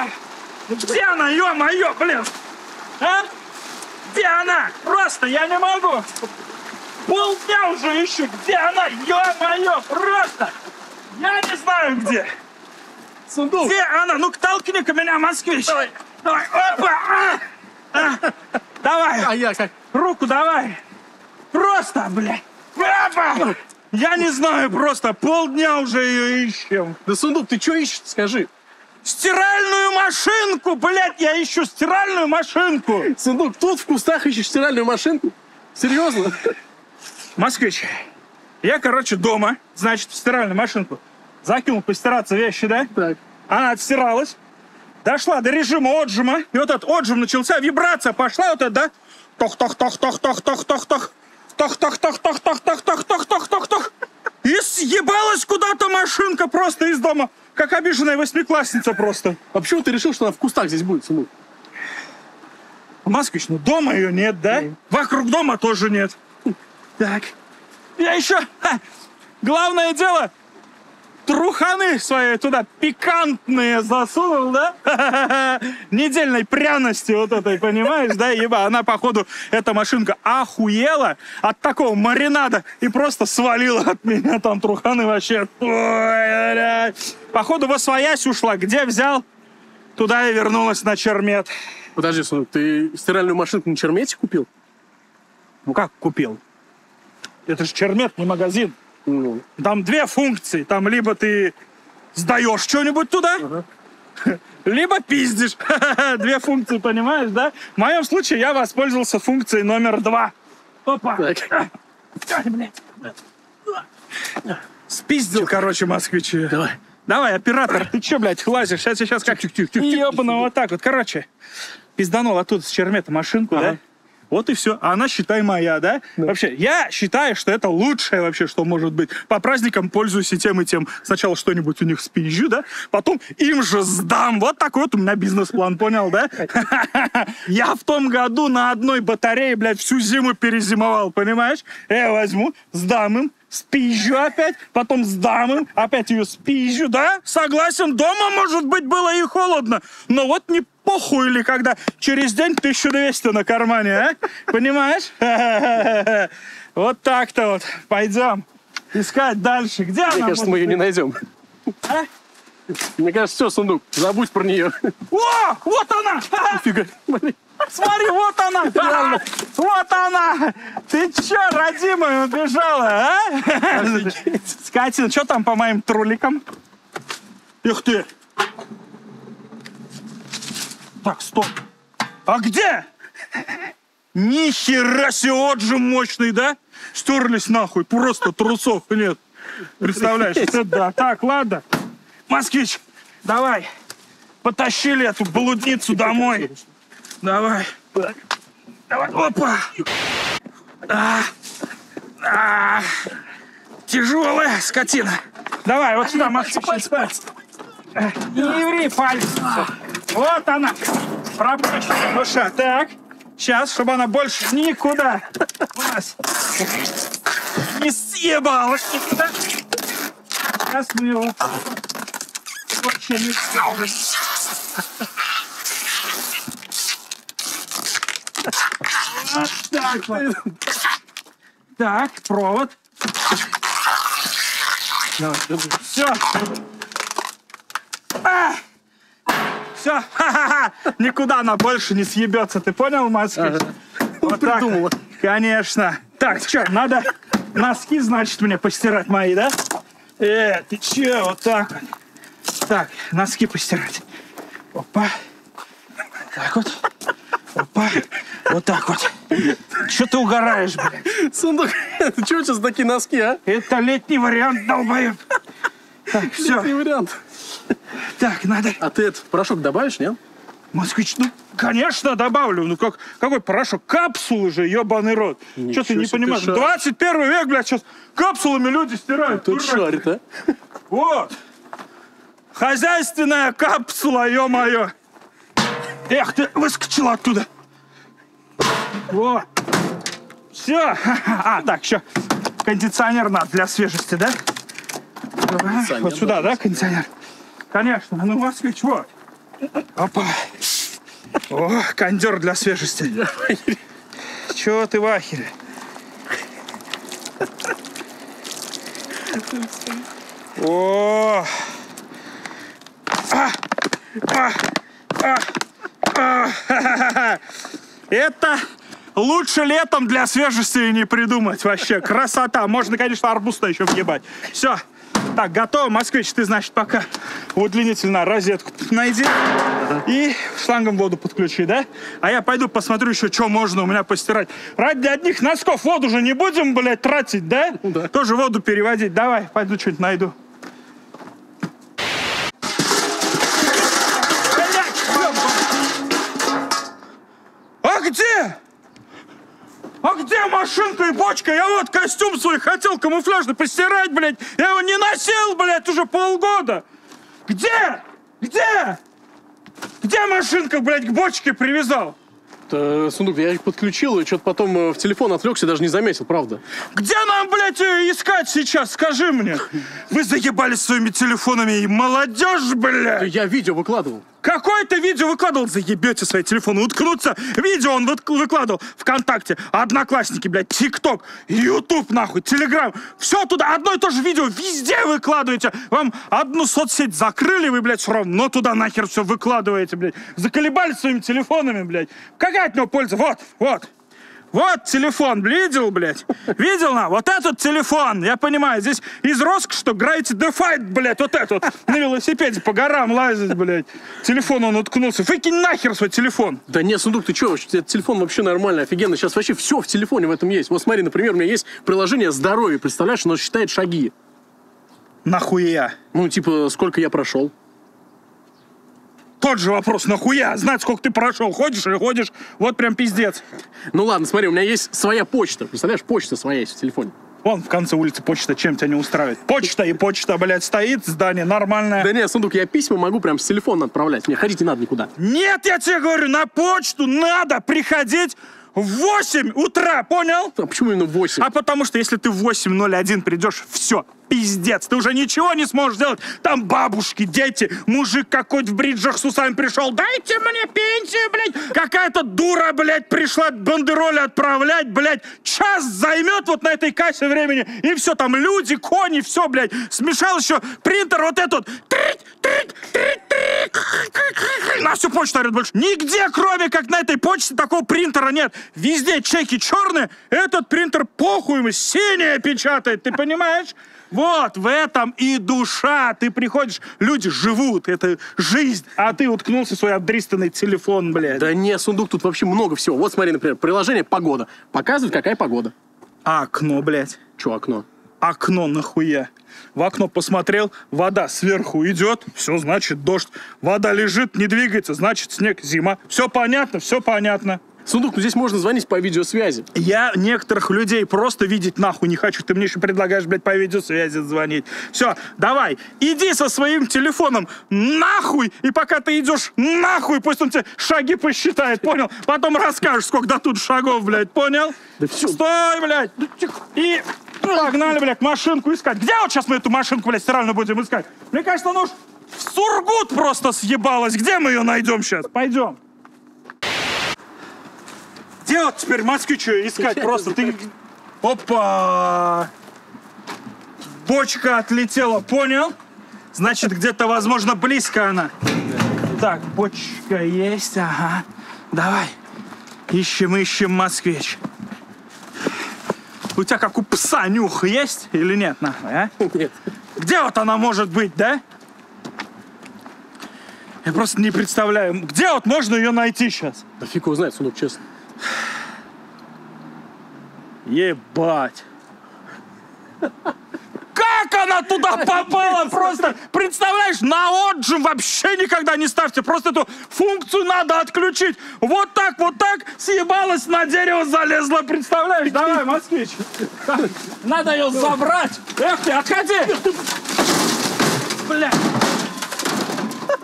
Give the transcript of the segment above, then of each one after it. а? Ну где она, ё-моё, блин? А? Где она? Просто я не могу. Полдня уже ищу. Где она? Ё-моё, просто. Я не знаю где. Сундук. Где она? Ну-ка толкни-ка меня, москвич. Давай. Давай. Опа. А. Давай. А я как? Руку давай. Просто, блядь. Опа. Я не знаю, просто полдня уже ее ищем. Да, Сундук, ты что ищешь, скажи? Стиральную машинку, блядь, я ищу стиральную машинку. Сундук, тут в кустах ищешь стиральную машинку? Серьезно? Москвич, я, короче, дома, значит, в стиральную машинку закинул постираться вещи, да? Так. Она отстиралась, дошла до режима отжима, и вот этот отжим начался, вибрация пошла вот эта, да? Тох-тох-тох-тох-тох-тох-тох-тох. Тох-тох-тох-тох-тох-тох-тох-тох-тох-тох. И съебалась куда-то машинка просто из дома. Как обиженная восьмиклассница просто. А почему ты решил, что она в кустах здесь будет, Сундук? Москвич, ну дома ее нет, да? Вокруг дома тоже нет. Так. Я еще... Главное дело, труханы свои туда пикантные засунул, да? Недельной пряности вот этой, понимаешь, да? Еба, она, походу, эта машинка охуела от такого маринада и просто свалила от меня там труханы вообще. Походу, восвоясь ушла. Где взял, туда и вернулась на чермет. Подожди, Сундук, ты стиральную машинку на чермете купил? Ну как купил? Это же чермет, не магазин. Ну. Там две функции. Там либо ты сдаешь что-нибудь туда, либо пиздишь. Две функции, понимаешь, да? В моем случае я воспользовался функцией номер 2. Опа. Спиздил, короче, москвичи. Давай. Давай, оператор, ты че, блядь, лазишь? Сейчас как? Ебану, вот так вот. Короче, пизданул оттуда с чермета машинку, да? Вот и все. А она, считай, моя, да? Вообще, я считаю, что это лучшее вообще, что может быть. По праздникам пользуюсь и тем, и тем. Сначала что-нибудь у них спизжу, да? Потом им же сдам. Вот такой вот у меня бизнес-план, понял, да? Я в том году на одной батарее, блядь, всю зиму перезимовал, понимаешь? Я возьму, сдам им, спизжу опять, потом сдам им, опять ее спизжу, да? Согласен, дома, может быть, было и холодно, но вот не похуй ли, когда через день 1200 на кармане, а? Понимаешь? Вот так-то вот. Пойдем искать дальше. Где она? Мне кажется, мы ее не найдем. Мне кажется, все, Сундук, забудь про нее. О, вот она! Нифига, блин. Смотри, вот она! Реально. Вот она! Ты че, родимая, убежала, а? Скотина, что там по моим труликам? Их ты! Так, стоп! А где? Нихера себе, отжим мощный, да? Стерлись нахуй, просто трусов нет. Представляешь, это да. Так, ладно. Москвич, давай, потащили эту блудницу домой. Давай. Давай. Опа. Тяжелая скотина. Давай, вот сюда, Максим, пальцы. Не еври пальцы. Вот она. Пропущенная душа. Так. Сейчас, чтобы она больше никуда у нас не съебалась никуда. Сейчас мы его вообще не съебались. Вот так вот. Так, провод. Все. Все. Ха-ха-ха. Никуда она больше не съебется. Ты понял, Москвич? Вот так. Конечно. Так, что, надо носки, значит, мне постирать мои, да? Ты че, вот так вот. Так, носки постирать. Опа. Так вот. Опа. Вот так вот. Че ты угораешь, блядь? Сундук, ты чего сейчас такие носки, а? Это летний вариант, долбоёб. Так, все. Летний вариант. Так, надо... А ты этот порошок добавишь, нет? Москвич, ну, конечно, добавлю. Ну, какой порошок? Капсулы же, ебаный рот. Че ты не понимаешь? 21 век, блядь, сейчас капсулами люди стирают. Тут шарит, а? Вот. Хозяйственная капсула, ё-моё. Эх, ты выскочила оттуда. Во. Все. А, так, еще кондиционер надо для свежести, да? Вот сюда, да, кондиционер? Конечно. Ну, Москвич, вот. Опа. О, кондер для свежести. Чего ты в ахере? О! Это лучше летом для свежести не придумать вообще. Красота. Можно, конечно, арбуз-то еще въебать. Все. Так, готово. Москвич, ты, значит, пока удлинитель на розетку найди. И шлангом воду подключи, да? А я пойду посмотрю еще, что можно у меня постирать. Ради одних носков воду же не будем, блядь, тратить, да? Да. Тоже воду переводить. Давай, пойду что-нибудь найду. А где? А где машинка и бочка? Я вот костюм свой хотел камуфляжный постирать, блядь. Я его не носил, блядь, уже полгода. Где? Где? Где машинка, блядь, к бочке привязал? Сундук, я их подключил, и что-то потом в телефон отвлекся, даже не заметил, правда. Где нам, блядь, искать сейчас, скажи мне? Вы заебались своими телефонами, и молодежь, блядь! Да я видео выкладывал. Какое-то видео выкладывал? Заебете свои телефоны, уткнуться. Видео он выкладывал ВКонтакте, Одноклассники, блядь, ТикТок, Ютуб, нахуй, Телеграм. Все туда, одно и то же видео везде выкладываете. Вам одну соцсеть закрыли, вы, блядь, все равно туда нахер все выкладываете, блядь. Заколебались своими телефонами, блядь. Какая от него польза? Вот телефон, видел, блядь? Видел, на? Вот этот телефон, я понимаю, здесь из роскоши граете дефайт, блядь, вот этот. На велосипеде по горам лазить, блядь. Телефон он уткнулся. Выкинь нахер свой телефон. Да не, Сундук, ты чё? Этот телефон вообще нормально, офигенно. Сейчас вообще все в телефоне в этом есть. Вот смотри, например, у меня есть приложение «Здоровье», представляешь, оно считает шаги. Нахуя? Ну, типа, сколько я прошел. Тот же вопрос, нахуя? Знать, сколько ты прошел. Ходишь или ходишь, вот прям пиздец. Ну ладно, смотри, у меня есть своя почта. Представляешь, почта своя есть в телефоне. Вон в конце улицы почта, чем тебя не устраивает. Почта и почта, блядь, стоит, здание нормальное. Да нет, Сундук, я письма могу прям с телефона отправлять. Мне ходить не надо никуда. Нет, я тебе говорю, на почту надо приходить в 8 утра, понял? А почему именно в 8? А потому что если ты в 8:01 придешь, все, пиздец, ты уже ничего не сможешь делать. Там бабушки, дети, мужик какой-то в бриджах с усами пришел. Дайте мне пенсию, блядь. Какая-то дура, блядь, пришла бандероли отправлять, блядь. Час займет вот на этой кассе времени. И все, там люди, кони, все, блядь. Смешал еще принтер вот этот. На всю почту орет больше. Нигде, кроме как на этой почте, такого принтера нет. Везде чеки черные. Этот принтер похуй ему синее печатает, ты понимаешь? Вот в этом и душа. Ты приходишь, люди живут, это жизнь. А ты уткнулся в свой обдристанный телефон, блядь. Да не, Сундук, тут вообще много всего. Вот смотри, например, приложение «Погода». Показывает, какая погода. А окно, блядь. Чё окно? Окно нахуя. В окно посмотрел, вода сверху идет, все, значит, дождь. Вода лежит, не двигается, значит, снег, зима. Все понятно, все понятно. Сундук, ну здесь можно звонить по видеосвязи. Я некоторых людей просто видеть нахуй не хочу. Ты мне еще предлагаешь, блядь, по видеосвязи звонить. Все, давай, иди со своим телефоном нахуй, и пока ты идешь нахуй, пусть он тебе шаги посчитает, понял? Потом расскажешь, сколько до тут шагов, блядь, понял? Да все. Стой, блядь! И погнали, блядь, машинку искать. Где вот сейчас мы эту машинку, блядь, стиральную будем искать? Мне кажется, она уж в Сургут просто съебалась. Где мы ее найдем сейчас? Пойдем. Где вот теперь Москвича искать просто? Ты... Опа! Бочка отлетела, понял? Значит, где-то, возможно, близко она. Так, бочка есть, ага. Давай. Ищем, ищем Москвич. У тебя как у пса нюх есть или нет, нахуй, а? Нет. Где вот она может быть, да? Я просто не представляю, где вот можно ее найти сейчас? Да фиг его знает, Сундук, честно. Ебать. Как она туда попала? Просто, представляешь, на отжим вообще никогда не ставьте. Просто эту функцию надо отключить. Вот так, съебалась, на дерево залезла, представляешь? Давай, Москвич. Надо ее забрать. Эх ты, отходи. Бля.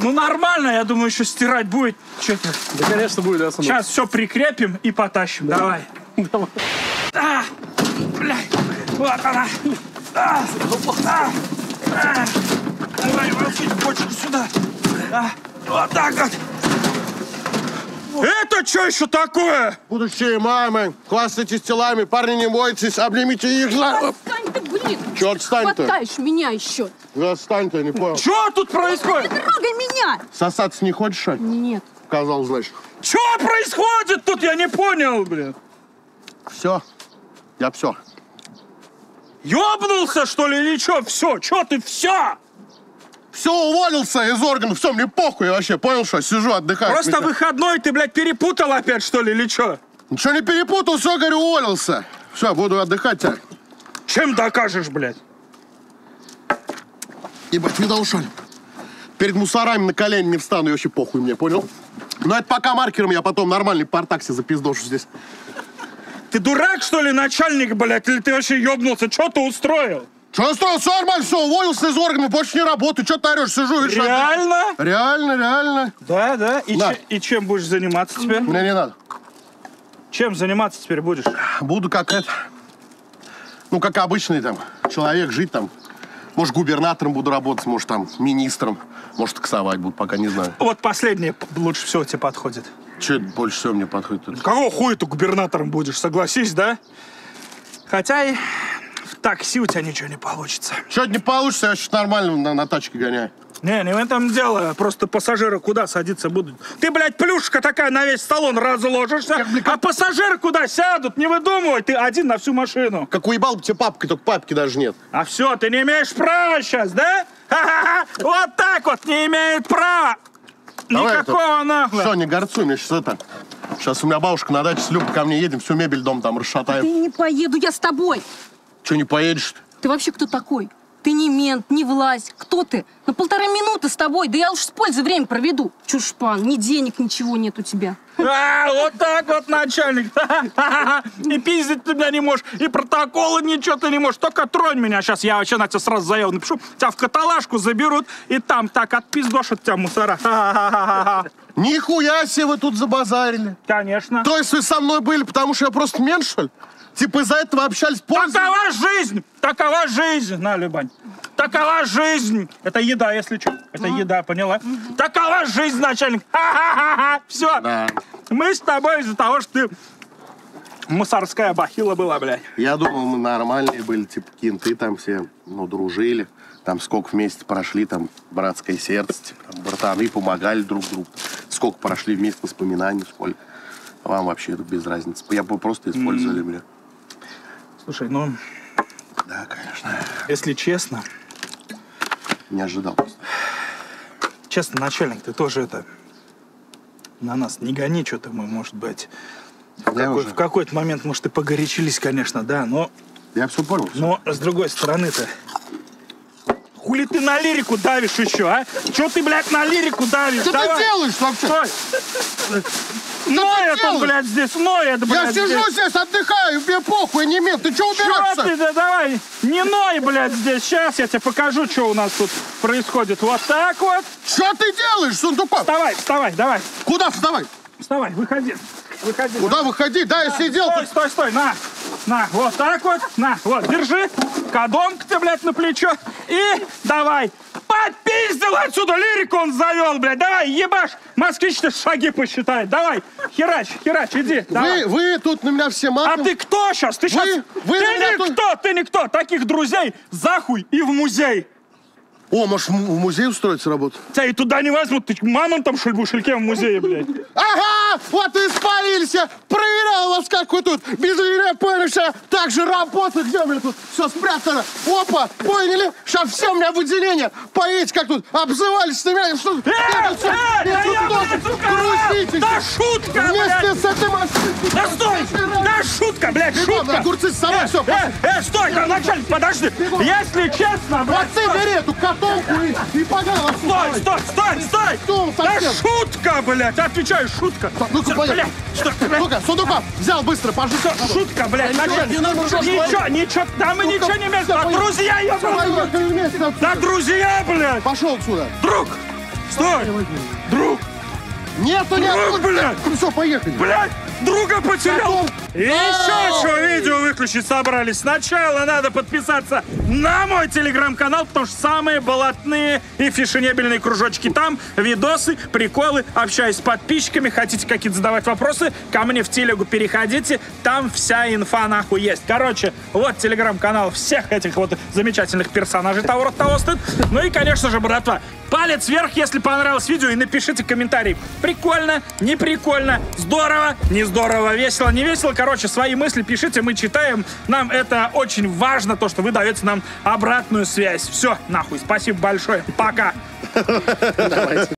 Ну нормально, я думаю, еще стирать будет. Что-то. Да, конечно, будет, да, Сундук. Сейчас все прикрепим и потащим. Давай. Давай. А, блядь. Вот она. Давай, волчить бочку сюда. Вот так вот. Это что еще такое? Будущие мамы, хвастайтесь телами, парни, не бойтесь, обнимите их. Отстань ты, блин. Че отстань ты? Хватаешь меня еще. Да отстань ты, не понял. Что тут происходит? Не трогай меня. Сосаться не хочешь, Ань? Нет. Сказал, значит. Что происходит тут? Я не понял, блин. Все. Я все. Ёбнулся, что ли, или что? Все, что ты все? Все, уволился из органов, все, мне похуй вообще, понял, что? Сижу, отдыхаю. Просто меня. Выходной ты, блядь, перепутал опять, что ли, или что? Ничего не перепутал, все, говорю, уволился. Все, буду отдыхать теперь. Чем докажешь, блядь? Ебать, видал, что ли? Перед мусорами на колени не встану, и вообще похуй мне, понял? Но это пока маркером, я потом нормальный портакси запиздошу здесь. Ты дурак, что ли, начальник, блядь, или ты вообще ёбнулся? Чё ты устроил? Чё устроил? Все нормально, все, уволился из органов, больше не работаю. Чё ты орёшь? Сижу, видишь? Реально? Реально. Да. И чем будешь заниматься теперь? Мне не надо. Чем заниматься теперь будешь? Буду как это, ну, как обычный там человек, жить там. Может, губернатором буду работать, может, там, министром. Может, таксовать буду, пока не знаю. Вот последнее лучше всего тебе подходит. Че больше всего мне подходит? Какого хуя ты губернатором будешь, согласись, да? Хотя и в такси у тебя ничего не получится. Чё-то не получится, я сейчас нормально на тачке гоняю. Не в этом дело, просто пассажиры куда садиться будут? Ты, блядь, плюшка такая на весь салон разложишься, а пассажиры куда сядут? Не выдумывай, ты один на всю машину. Как уебал бы тебе папкой, только папки даже нет. А все, ты не имеешь права сейчас, да? Ха-ха-ха, вот так вот не имеет права. Давай никакого это, нахуй. Все, не горцуй, мне сейчас это... Сейчас у меня бабушка на даче с Любой, ко мне едем, всю мебель дом там расшатаем. Ты не поеду, я с тобой. Че не поедешь-то? Ты вообще кто такой? Ты не мент, не власть. Кто ты? На полторы минуты с тобой, да я уж с пользой время проведу. Чушпан, ни денег, ничего нет у тебя. А, вот так вот, начальник. И пиздить ты меня не можешь, и протоколы ничего ты не можешь. Только тронь меня сейчас, я вообще на тебя сразу заяву напишу. Тебя в каталажку заберут, и там так отпиздошат тебя мусора. Нихуя себе вы тут забазарили. Конечно. То есть вы со мной были, потому что я просто мент, что ли? Типа из-за этого общались пользой? Такова жизнь! Такова жизнь! На, Любань. Такова жизнь! Это еда, если что. Это еда, поняла? Такова жизнь, начальник! Ха-ха-ха-ха! Все! Да. Мы с тобой из-за того, что ты мусорская бахила была, блядь. Я думал, мы нормальные были, типа кенты там все, ну, дружили. Там сколько вместе прошли, там, братское сердце, типа, там, братаны помогали друг другу. Сколько прошли вместе воспоминаний, сколько. Вам вообще это без разницы. Я бы просто использовали, бля. Слушай, ну... Да, конечно. Если честно... Не ожидал. Честно, начальник, ты тоже это... На нас не гони, что-то мы, может быть... В какой-то момент, может, и погорячились, конечно, да, но... Я все понял. Но с другой стороны-то... Хули ты на лирику давишь еще, а? Че ты, блядь, на лирику давишь? Что ты делаешь вообще? Ноет он, блядь, здесь, ноет, блядь. Я сижу здесь, отдыхаю, мне похуй, не мент. Ты че убираешься? Че ты, да давай, не ной, блядь, здесь. Сейчас я тебе покажу, что у нас тут происходит. Вот так вот. Что ты делаешь, сундуком? Вставай, давай. Куда вставай? Вставай, выходи. Куда выходи? Да, я сидел. Стой, на, вот так вот, на, вот, держи. Кадонка ты, блядь, на плечо. И давай. Подпиздил отсюда, лирику он завел, блядь. Давай, ебашь. Москвич-то шаги посчитает. Давай, херач, иди. Вы тут на меня все матом. А ты кто сейчас? Ты никто. Таких друзей захуй и в музей. О, может, в музей устроиться работу? Тебя и туда не возьмут, ты мамонтом, что ли, будешь, или кем в музее, блядь? Ага, вот и спалились, я проверял вас, как вы тут, без меня, поняли, что так же работают, где, блядь, тут все спрятано, опа, поняли, сейчас все у меня в отделение, поедете, как тут, обзывались на меня, что... Да я, блядь, да шутка, блядь! Вместе с этой машиной... Да стой, да шутка, блядь, шутка! Огурцы с собой, все, пошли! Стой, начальник, подожди, если честно, блядь... Отцы, бери эту катонку и погнал! Стой! Да шутка, блядь, отвечаю, шутка! Ну-ка, блядь! Ну-ка, сундука, взял быстро, пожалуйста! Шутка, блядь, начальник! Ничего, там и ничего не место, а друзья, ебаный! Да друзья, блядь! Пошел отсюда! Друг! Стой! Друг! Нету, блядь! Все, поехали! Блядь, друга потерял! Еще что, видео выключить собрались. Сначала надо подписаться на мой телеграм-канал, потому что самые балатные и фешенебельные кружочки там. Видосы, приколы, общаюсь с подписчиками. Хотите какие-то задавать вопросы, ко мне в телегу переходите. Там вся инфа нахуй есть. Короче, вот телеграм-канал всех этих вот замечательных персонажей того рода того стоит. Ну и, конечно же, братва, палец вверх, если понравилось видео, и напишите комментарий. Прикольно, не прикольно, здорово, не здорово, весело, не весело. Короче, свои мысли пишите, мы читаем. Нам это очень важно, то, что вы даете нам обратную связь. Все, нахуй, спасибо большое, пока.